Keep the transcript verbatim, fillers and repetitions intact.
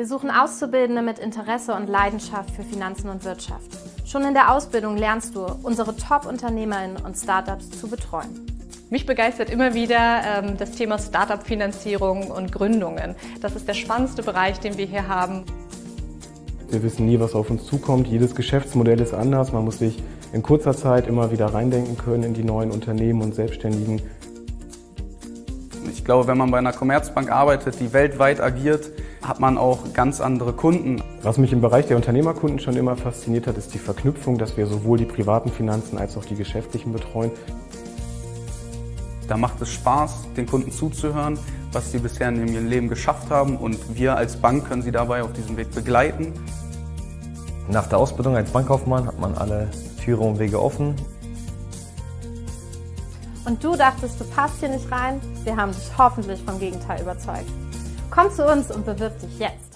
Wir suchen Auszubildende mit Interesse und Leidenschaft für Finanzen und Wirtschaft. Schon in der Ausbildung lernst du, unsere Top-Unternehmerinnen und Startups zu betreuen. Mich begeistert immer wieder ähm, das Thema Startup-Finanzierung und Gründungen. Das ist der spannendste Bereich, den wir hier haben. Wir wissen nie, was auf uns zukommt. Jedes Geschäftsmodell ist anders. Man muss sich in kurzer Zeit immer wieder reindenken können in die neuen Unternehmen und Selbstständigen. Ich glaube, wenn man bei einer Commerzbank arbeitet, die weltweit agiert, hat man auch ganz andere Kunden. Was mich im Bereich der Unternehmerkunden schon immer fasziniert hat, ist die Verknüpfung, dass wir sowohl die privaten Finanzen als auch die geschäftlichen betreuen. Da macht es Spaß, den Kunden zuzuhören, was sie bisher in ihrem Leben geschafft haben, und wir als Bank können sie dabei auf diesem Weg begleiten. Nach der Ausbildung als Bankkaufmann hat man alle Türen und Wege offen. Und du dachtest, du passt hier nicht rein? Wir haben dich hoffentlich vom Gegenteil überzeugt. Komm zu uns und bewirb dich jetzt!